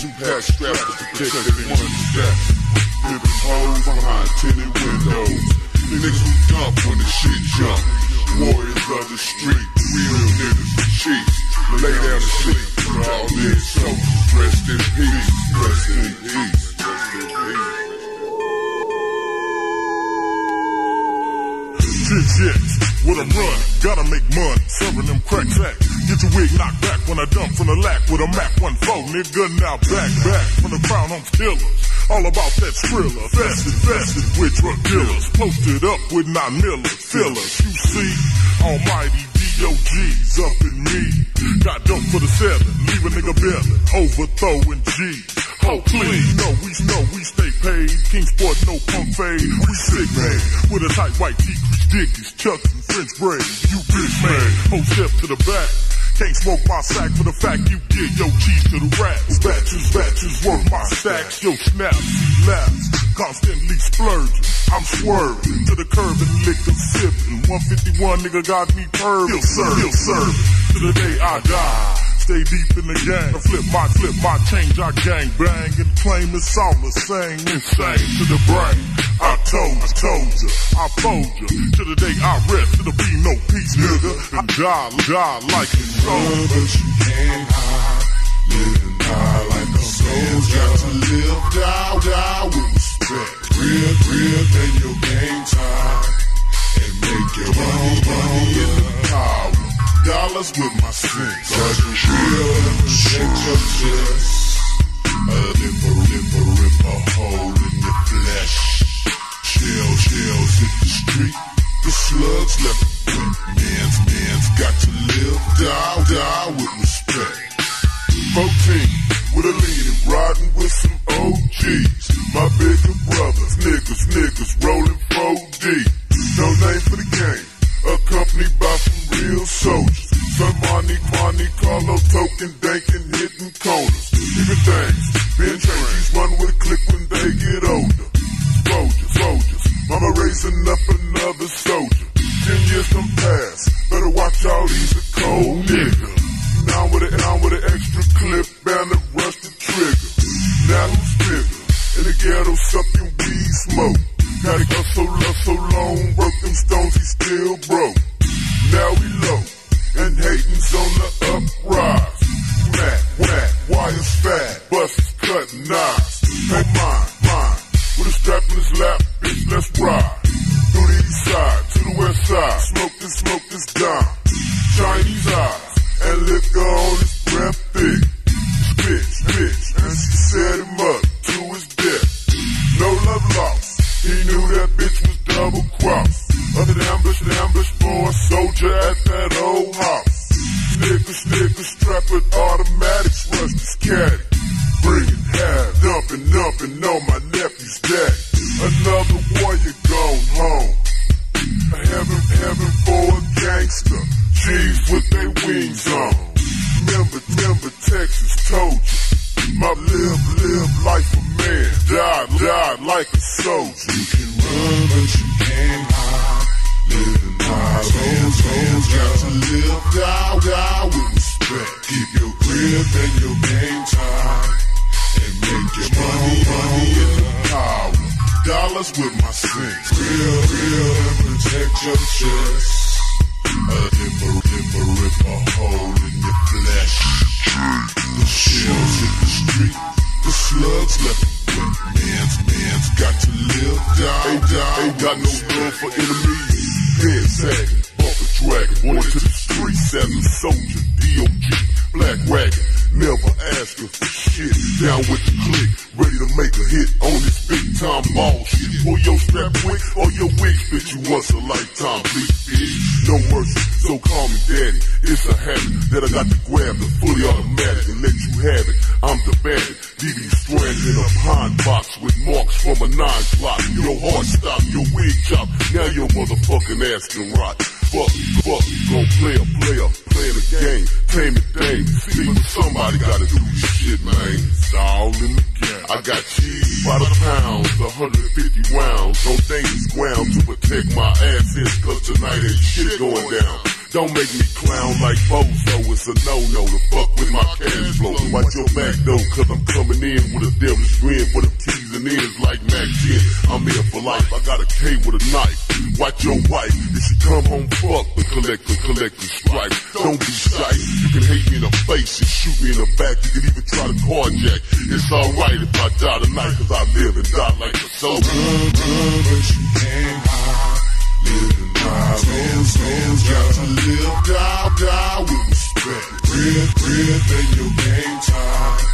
two-pack straps to protect everyone's stack. Living hoes behind tinted windows. Niggas who dump when the shit jump. Warriors of the street, real niggas and cheats. Lay down to sleep for all this so rest in peace, rest in peace, rest in peace. Shit, what I'm running, gotta make money, serving them crack sack. Get your wig knocked back when I dump from the lack with a Mac 14, nigga. Now back from the crown on killers. All about that thriller, vested with drug dealers, posted up with 9 millers, fillers. You see, almighty D.O.G.'s up in me. Got dope for the seven, leave a nigga bailing, overthrowing G's. Oh please, no, we stay paid. Kingsport, no punk fade. We sick man with a tight white tee, dickies, chucks, and French braids. You bitch man, whole step to the back. Can't smoke my sack for the fact you give your cheese to the rats. Batches work my stacks. Yo snaps, laps, constantly splurging. I'm swerving to the curb and liquor sipping. 151 nigga got me perved. He'll serve to the day I die. Stay deep in the game. I flip my change, I gang bang and claim it's all the same. Insane to the brain. I told ya, I fold ya. To the day I rest, it'll be no peace, nigga. I die like a soldier. But you can't hide, live and die like a soldier. Got to live, die with respect. Real, then your game time. And make your own money in the power. Dollars with my sense. That's real, shake your chest. A rip a hole in your flesh. Shells hit the street. The slugs left the print. Man's got to live, die with respect. 14, with a leader, riding with some OGs. My bigger brothers, niggas, rolling 4D. No name for the game. Accompanied by some real soldiers. Some Monte Carlo token, dankin', hitting corners. Even things, Ben Tracy's run with a click when they get older. Soldiers, mama raising up another soldier. 10 years done past, better watch out, he's a cold nigga. Now with an extra clip, bound to rush the trigger. Now who's bigger? In the ghetto, sucking weed smoke. Gotta go so long, work them stones, he still broke. Now we low, and hatin's on the uprise. Smack, wires fat, buses cutting knives. Hey, mine, with a strap in his lap, bitch, let's ride. Through the east side, to the west side, smoke this dime. Chinese eyes, and liquor on his breath thick. Bitch, and she set him up to his death. No love lost. He knew that bitch was double crossed. Under the ambush for a soldier at that old house. Niggas strapped with automatics, rush this caddy. Bringing half, dumping on my nephew's daddy. Another warrior gone home. Heaven for a gangster. G's with they wings on. Remember Texas told you. My live life a man, die like a soldier. You can run, but you can't hide. Live and die, man's got to live, die with respect. Keep your grip and your game tight, and make your money in the power. Dollars with my sense. Real, and protect your chest. Rip a hole in your flesh. The shells hit the street. The slugs left the print. Man's got to live, die. Ain't got no room for enemies. Head sagging, bumper dragging, wanted to the streets as a soldier. D.O.G. Black wagon, never asking for shit. Down with the click, ready to make a hit on this big time ball shit. Pull your strap quick or your wig fit you once a lifetime, bitch. No mercy, so call me daddy. It's a habit that I got to grab the fully automatic and let you have it. I'm the bandit, DD stranded in a pine box with marks from a 9 clock. Your heart stop, your wig chop. Now your motherfucking ass can rot. Fuck, gon' play the game, tame the thing. See, but somebody gotta do this shit, man. It's all in the game. I got cheese by the pounds, 150 rounds. No dangerous ground to protect my assets, cause tonight ain't shit going down. Don't make me clown like Bozo, it's a no-no to fuck with my cash flow. Watch your back though, cause I'm coming in with a devil's grin for the T's and N's like Mac 10. I'm here for life, I got a K with a knife. Watch your wife, if she come home fucked, but collect the stripes. Don't be shy, you can hate me in the face and shoot me in the back, you can even try to carjack. It's alright if I die tonight, cause I live and die like a soldier. Run, run, but you can't hide, living wild. Man's got to live, die with respect. Real, then your game time,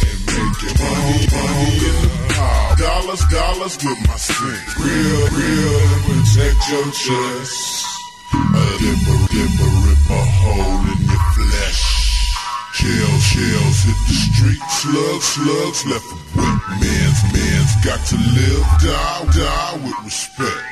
and make it money in the power. Dollars with my strength. Real, protect your chest. A rip a hole in your flesh. Shells hit the street. Slugs left with wet. Man's got to live, die with respect.